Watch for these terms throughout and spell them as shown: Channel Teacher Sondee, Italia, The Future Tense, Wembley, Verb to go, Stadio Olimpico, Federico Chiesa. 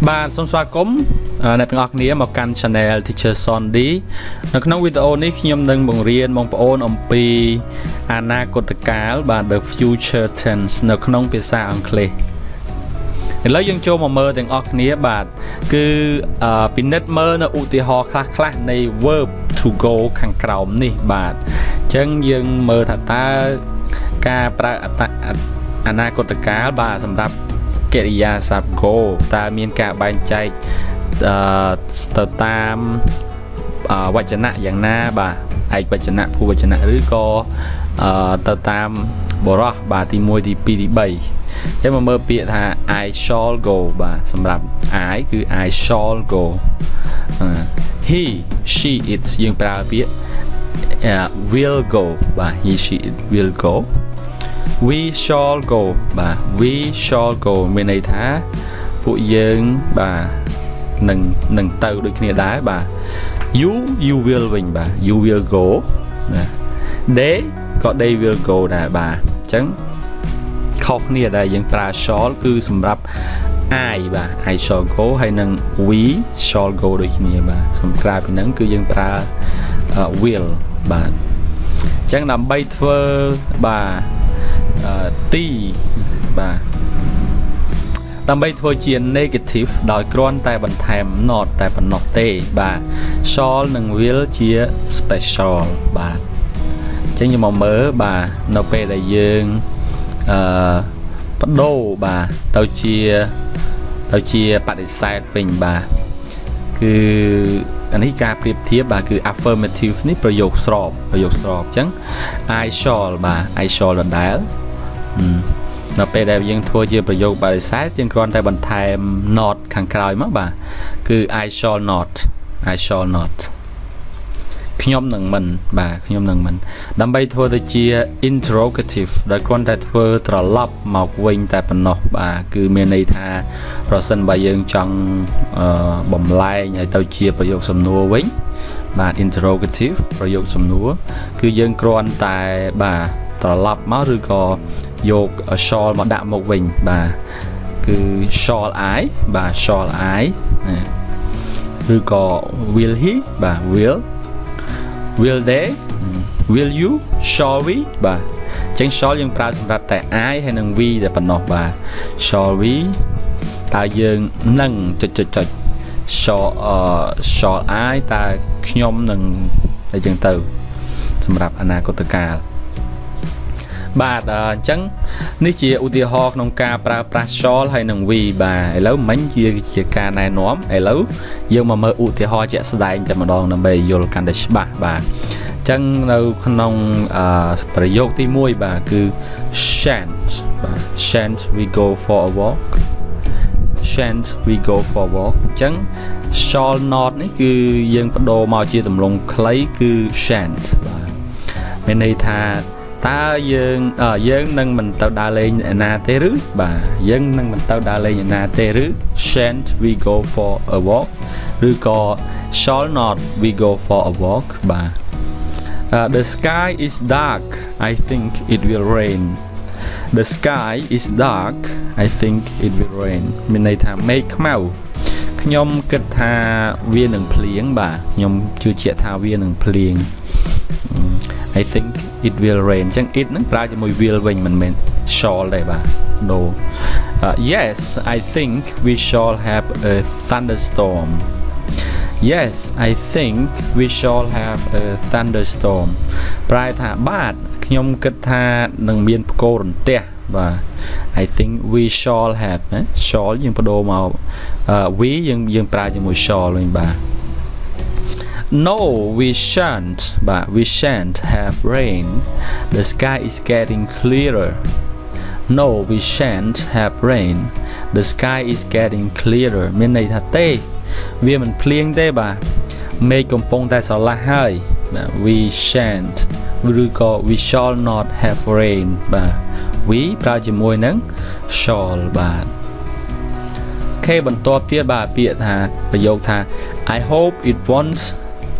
Bạn xong xóa cốm là từng ọc ní một kênh Channel Teacher Sondee. Nó có video này khi nhóm nâng bằng riêng mong bọn ông bì Anna cột cá và The Future Tense nó có nông phía xa ổng khli. Lấy dân chô mà mơ từng ọc ní bạn cứ bình nét mơ nó ưu tì hò khá khá này Verb to go khẳng cọng này bạn. Chân dân mơ thật ta ca pra Anna cột cá và xâm rạp kể ra sắp go ta miên cả bàn chạy tam vạch chân nạ dạng na bà ai vạch chân nạ khu vạch chân nạ rưỡi co tờ tam bỏ ra bà thì môi thì pi thì bảy thế mà mơ bịa thà I shall go bà xâm rạp ái cứ I shall go he she it dương pra bịa will go bà he she it will go. We shall go bà we shall go mình này thá phụ dân bà nâng tàu được kia đá bà you will mình bà you will go đế có đây will go là bà chẳng khóc nia đây dân ta shall cứ sầm rập ai bà ai shall go hay nâng we shall go được kia bà sầm ra thì nâng cứ dân ta will bà chẳng làm bay thơ bà ti bà làm bây thôi chia negative đòi con tại bàn thèm nọt tại bàn nọt tê bà shall nâng will chia special bà chẳng như mà mớ bà nó bê đại dương bắt đầu bà tao chia bạn để sai mình bà cứ anh ấy ca biệt thiết bà cứ affirmative níประโยคสอบchẳng I shall bà I shall là đá nó bây giờ dân thua chiaประโยคbà để sát dân con tay bàn thèm not khẳng còi mất bà cứ I shall not khi nhóm nâng mình bà khi nhóm nâng mình đâm bây thua tôi chia interrogative đợi con tay thua trở lọc mọc quên tại bàn nọt bà cứ mê này tha rồi sân bà dân trong bồng lai nhảy tao chiaประโยคสำนวนวิ่งbà interrogative ประโยคสำนวนคือdân con tay bà trở lọc máu rư gò dột shall mà đạm một mình bà cứ shall ái bà shall ái rư gò will he bà will they will you shall we bà chẳng shall dân pra sầm rạp tại ái hay nâng vi để bàn nọt bà shall we ta dân nâng shall ái ta nhóm nâng để dân từ sầm rạp Anna cột cá bà chẳng nếu chia ưu tiên hoa nông ca prashol hay nông vi bà lâu mánh chia ca này nóm lâu nhưng mà mơ ưu tiên hoa chạy sẽ đại cho mà đoàn nằm bề vô can bà chẳng đâu nông phải vô tí môi bà cứ shan't we go for a walk shan't we go for a walk chẳng shall not ấy cứ dân bắt đầu màu chia tùm lông lấy cứ shan't bà bên đây tha ta dân dân nâng mình tao đã lên na tê rứ bà dân nâng mình tao đã lên na tê rứ shan't we go for a walk rư có shall not we go for a walk bà the sky is dark I think it will rain the sky is dark I think it will rain mình này thà mây màu nhóm kịch thà viên nâng pliếng bà nhóm chưa chia thà viên nâng pliếng I think it will rain chẳng ít nó ra cho mùi will when mình shall đây bà no yes I think we shall have a thunderstorm yes I think we shall have a thunderstorm prai thả bát nhom kết tha nâng miên cô rần tè và I think we shall have shall nhưng bà đồ màu we nhưng prai cho mùi shall luôn bà no, we shan't, but we shan't have rain. The sky is getting clearer. No, we shan't have rain. The sky is getting clearer. Mình này thật tê, vì mình pliêng tê bà. Mây công bông tại sao là hơi. We shan't, we shall not have rain. Bà, we bao giờ môi nắng shall bà. Khi bằng tốt tiết bà biết thà, bà dâu thà. I hope it won't.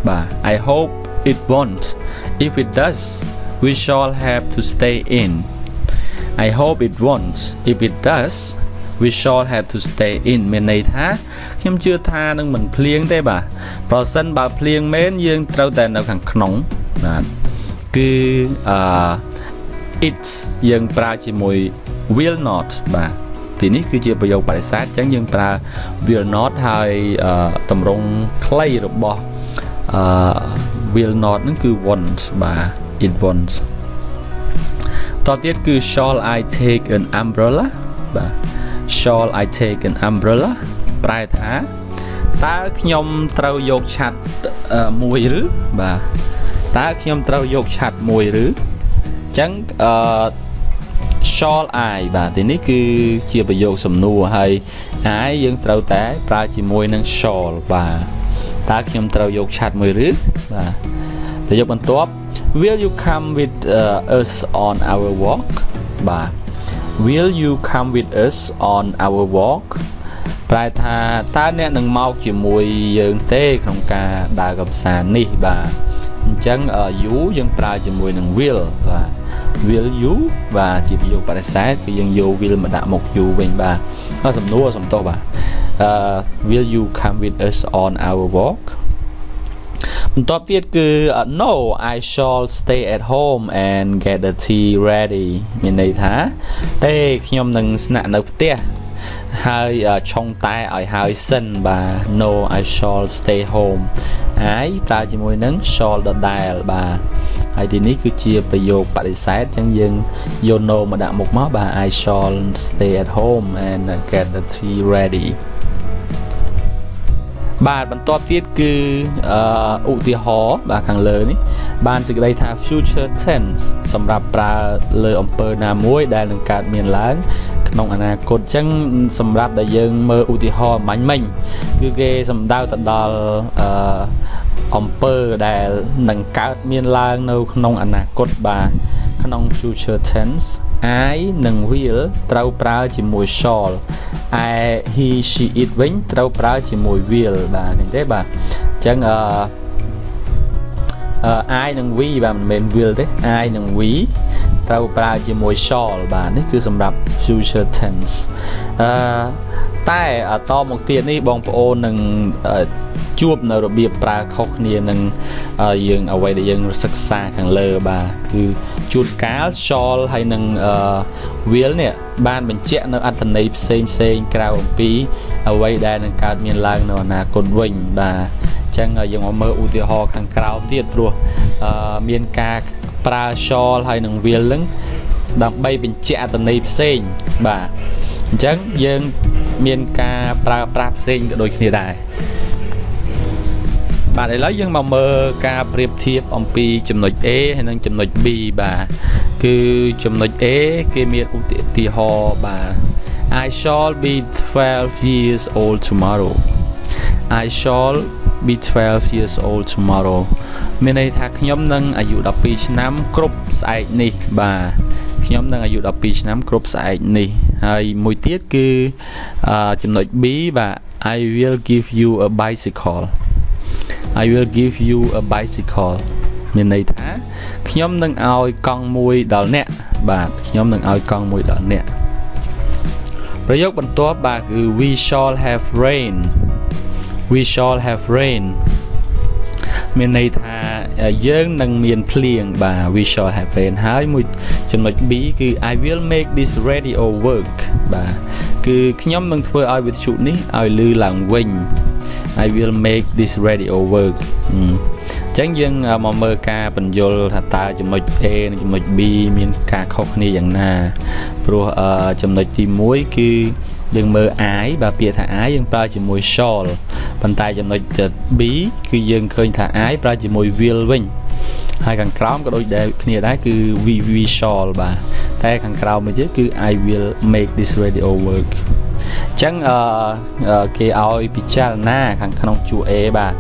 Bà I hope it won't. If it does, we shall have to stay in. I hope it won't. If it does, we shall have to stay in. Mình này thá Khiêm chưa tha nâng mình pliêng thế bà. Bỏ sân bà pliêng mến dương trâu tên đâu khẳng nóng. Cứ it's dương pra chỉ mùi will not bà. Thì ní cứ chưa bây giờ bài sát chẳng dương pra will not hay tầm rung clay rồi bỏ. Will not nó cứ won't bà. It won't. Tỏ tiết cứ shall I take an umbrella bà. Shall I take an umbrella? Bài thả ta nhóm trao dột chặt mùi rứ bà. Ta nhóm trao dột chặt mùi rứ. Chẳng shall I bà. Thì ní cứ chia bởi dột sầm nua hay ái dân trao tá ra chỉ mùi năng shall bà. Ta nhóm trao dột chặt mùi rứ bà. Để dọc bằng tốt. Will you come with us on our walk? Bà. Will you come with us on our walk? Bài thà ta nè nâng mau chỉ mùi dương tê không ca đà gặp xa ni bà. Chẳng ở dũ dân ta chỉ mùi nâng will và will you và chỉ ví dụ bà sát cái dân dụ will mà đã một dụ bên bà. Nó sầm nua sầm to bà. Will you come with us on our walk? Top tiết cứ no I shall stay at home and get the tea ready. Mình này thả tê nhóm nâng sẵn nợ tía hơi trong tay ở hơi sân bà. No I shall stay home ái ra chỉ mùi nâng shall the dial bà. Hay thì ní cứ chia bà dô bà đi sát chẳng dừng dô no mà đã một mó bà. I shall stay at home and get the tea ready. Bạn bắn to tiết cứ ụ tìa hóa và càng lớn ấy. Bạn sẽ đây thả Future Tense xong rạp ra lời ổng pơ nà muối đài lần cạt miền láng. Nóng ảnh à cột chẳng xong rạp đại dương mơ ụ tìa hóa mánh mình. Cứ ghê xong đau tận đo ổng pơ đài lần cạt miền láng nâu nóng ảnh à cột bà. Nóng Future Tense ái nâng will trao pra chỉ mùi shall I he she it vinh trao pra chỉ mùi will bà nên thế bà. Chẳng ai nâng we bà mình will thế ai nâng we trao pra chỉ mùi shall bà. Nó cứ sầm rập Future Tense tại ở to một tiền đi bong phố nâng chuột nào rồi bìa pra khóc nia nâng dương ở quay để dương sắc xa càng lơ bà. Cứ chuột cá shall hay nâng wheel nè ban mình chẹn nó ăn thần này xem cao pí ở quay đây nâng cao miền lang nó là cột vinh bà. Chẳng ở dương mơ ưu tiêu ho càng cao tiệt luôn miền ca pra shall hay nâng wheel lưng đằng bay mình chẹn thần này xem bà. Chẳng dương miền ca pra xem đôi khi này bà để lấy dân mà mơ ca priệp thiệp ông pi chùm nội ế hay nâng chùm nội bi bà. Cứ chùm nội ế kê miệt ưu tì ho bà. I shall be 12 years old tomorrow. I shall be 12 years old tomorrow. Mình này thạc nhóm nâng ở dụ đọc bì nám cốp sạch nì bà. Nhóm nâng ở dụ đọc bì nám cốp sạch nì. Hay mùi tiết cứ chùm nội bi bà. I will give you a bicycle. I will give you a bicycle. Mình này thả nhóm nâng ao con mùi đỏ nẹ bà. Nhóm nâng ao con mùi đỏ nẹ. Rồi dốc bằng tốt bà cứ we shall have rain. We shall have rain. Mình này thả dương nâng miền pliêng bà. We shall have rain. Hai mùi chừng mạch bí cứ I will make this radio work bà. Cứ nhóm nâng thua ai với chủ ní ai lưu làng quỳnh. I will make this radio work. Chẳng dân mà mơ ca bình dồn thật ta chùm mạch A, chùm mạch B, miên ca khóc này chẳng nà. Rồi chùm mạch tìm mối kì dân mơ ái, bà bia thả ái dân pra chùm mùi shall. Bàn tay chùm mạch B, kì dân khơi thả ái pra chùm mùi will vinh. Hai càng khám có đôi đề này đấy kì we shall bà. Tại càng khám mà chứ kì I will make this radio work. Chẳng kê oi bị chả na khẳng khăn ông chú ế bà.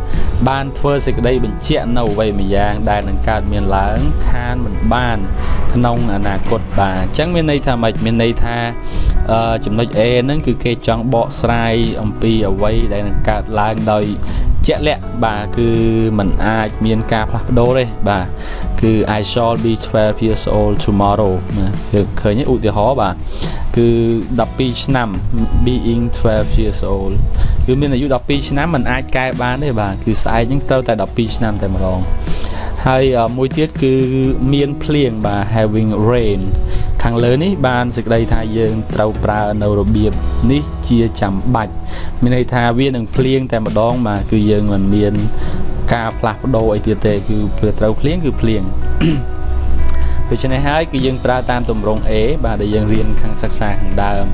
Ban thơ dịch đây bình chuyện nâu vậy mà giang đài nâng cao miền láng khan mình ban khăn ông nà cột bà. Chẳng miền này thà mạch miền này tha chùm mạch ế nâng cứ kê chóng bọ srai ông pi ở vây đài nâng cao láng đời chẹn lẹ bà. Cứ mình ai miền ca pháp đô đây bà. Cứ I shall be 12 years old tomorrow. Khởi nhất ưu tiêu hóa bà. cứ 12 năm, being 12 years old. Cứ mình là dù 12 năm mình ai cài bán đấy bà, cứ sai những tao tại 12 năm tại mà lòng. Hay mối tiết cứ miên pliêng bà having rain. Khang lớn ấy bàn dịch đây thay dương trâu pra nâu đồ biếp ní chia chấm bạch. Mình này thay viên đừng pliêng tại mà đón mà cứ dương mình miên ca plak đồ ấy tiết tê cứ trâu pliêng cứ pliêng. Vì cho nên hãy cứ dân pra tam tùm rộng ế và để dân riêng khăn sắc xa khăn đàm.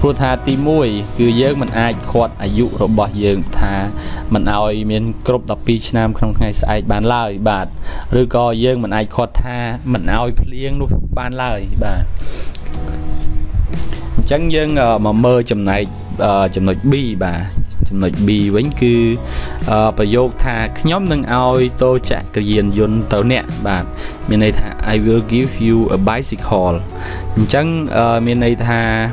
Phụ thà tí mùi cứ dân mình ai khuất ai dụ rồi bỏ dân thà mình ai mình cốp đọc bí nam không ngay sạch bán lời bạc. Rồi có dân mình ai khuất thà mình ai phiên lúc bán lời bạc. Chẳng dân mà mơ chùm này bi bà nói bi vẫn cứ bà dốc thà nhóm nâng ai tôi chạy cơ diện dồn tớ nẹ bạn mình này thà I will give you a bicycle chẳng mình này thà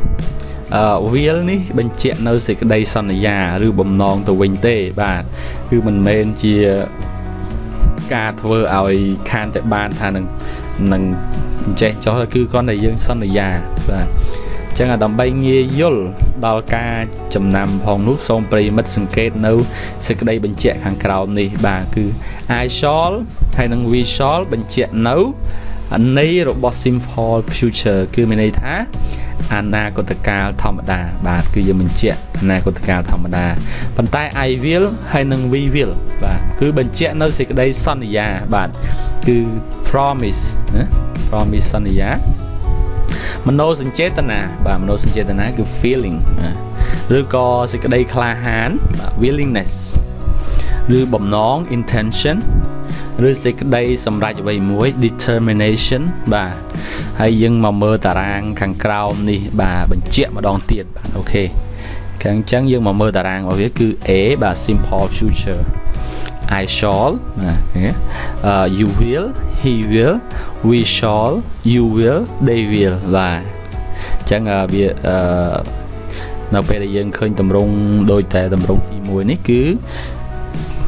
viết ní bên chuyện nơi sẽ đây son ở nhà rư bầm non từ quanh tê bạn cứ mình men chia ca thơ ai khan tại bàn thà nâng chạy cho là cứ con này dân son ở nhà bạn chẳng là đồng bay nghe dốt đo ca chầm nằm phòng nút xong bì mất sừng kết nâu sẽ đây bên trẻ hàng cầu này bà cứ ai xóa hay năng vi xóa bên trẻ nấu anh ấy robot sim for future cứ mình này thá Anna của tất cả thông đà bà cứ giờ mình trẻ này của tất cả thông đà bàn tay ai viết hay năng vi viết và cứ bên trẻ nó sẽ đây son già bạn cứ promise promise son già mình nói sinh chết nè và mình nói sinh chết nè cái feeling rồi có sẽ cái đây là hán willingness rồi bẩm nón intention rồi sẽ cái đây xâm ra cho bay muối determination và hay nhưng mà mơ tà rang càng cao đi bà bình chuyện mà đòn tiền bạn ok càng trắng nhưng mà mơ tà rang và viết cứ é bà simple future I shall you will, he will, we shall, you will, they will và chẳng việc nào về đây dân khơi tầm rung đôi tay tầm rung thì mùi này cứ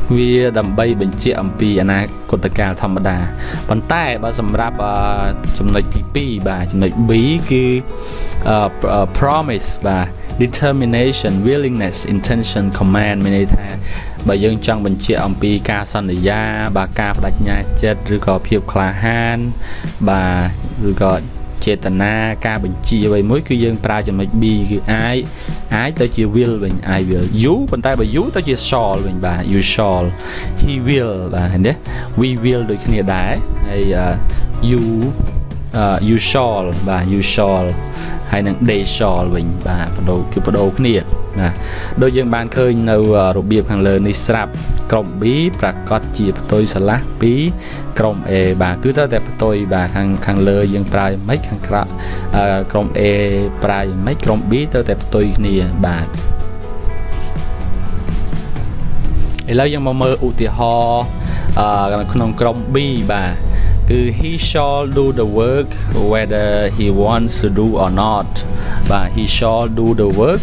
vì đầm bay bình chia âm pi anh ấy còn tất cả thầm đà bàn tay bà sầm ráp chấm lệch pi bà chấm lệch bí cứ promise bà determination willingness intention command mình thấy bà dân trong bình chia âm pi ca san để ra bà ca đặt nhà chết rồi có phiêu khả han bà rồi có chết na ca bình chia vậy mới cứ dân pra chấm lệch bi cứ ai ai tới chia will mình ai will you bàn tay bà you tới chia shall mình bà you shall he will bà hình đấy we will được nghĩa đái hay you shall bà you shall hay năng they shall mình bà đầu cứ bắt đầu kia nè đôi dân bàn khơi nâu rụp biệp hàng lớn đi sạp còng bí và con chìa tôi sẽ lá bí còng e bà cứ tới đẹp tôi bà hàng hàng lớn dân prai mấy hàng cọp còng e prai mấy còng bí tới đẹp tôi nè bà lấy dân mà mơ ưu tiên ho nông còng bí bà cứ he shall do the work whether he wants to do or not và he shall do the work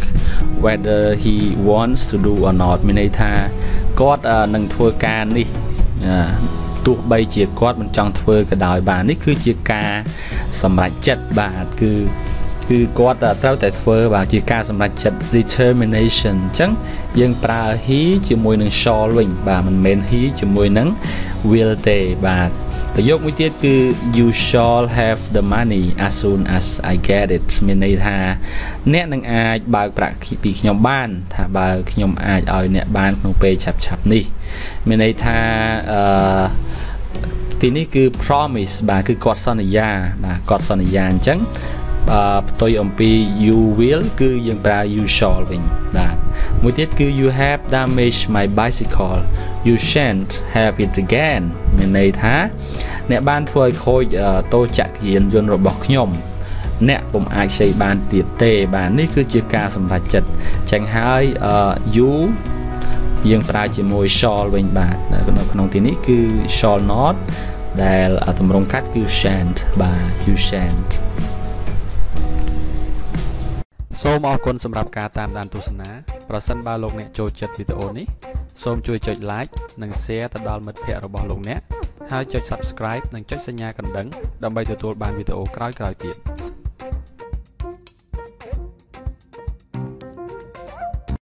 whether he wants to do or not mình ấy tha cót nâng thua ca đi tụ bay chia cót mình trong thua cả đời bà nít cứ chia ca sầm lại chật bà cứ cót trao tại thua bà chia ca sầm lại chật determination chẳng dân pra hí chia môi nâng shall mình bà mình men hí chia môi nâng will tề bà và dốc mũi tiết cứ you shall have the money as soon as I get it mình này thà nét năng ai bà bạc bị nhóm ban thà bà nhóm ai ở nét ban không phê chạp chạp đi mình này thà tí này cứ promise bà cứ cọt son nhà bà cọt son nhà chẳng tôi ông pi you will cứ dân bà you shall mình bà mũi tiết cứ you have damaged my bicycle you shan't have it again mình này thá nè ban thôi khôi tôi chạy hiện dân rồi bọc nhom nè cùng ai xây ban tiệt tề bạn ấy cứ chia ca sầm lại chật chẳng hai you dân pra chỉ môi shall mình bà còn tiếng này cứ shall not để ở tầm rong cắt cứ shan't bà you shan't Số mong con sầm rạp cá tam đàn tu sân á, và sân ba lục nè trôi chật video này. Số chui chơi like, nâng share ta đào mật hệ rồi bỏ lục nè. Hai chơi subscribe, nâng chơi xanh nhà cần đắng, đầm bay từ tuột bàn video cõi cõi tiệm.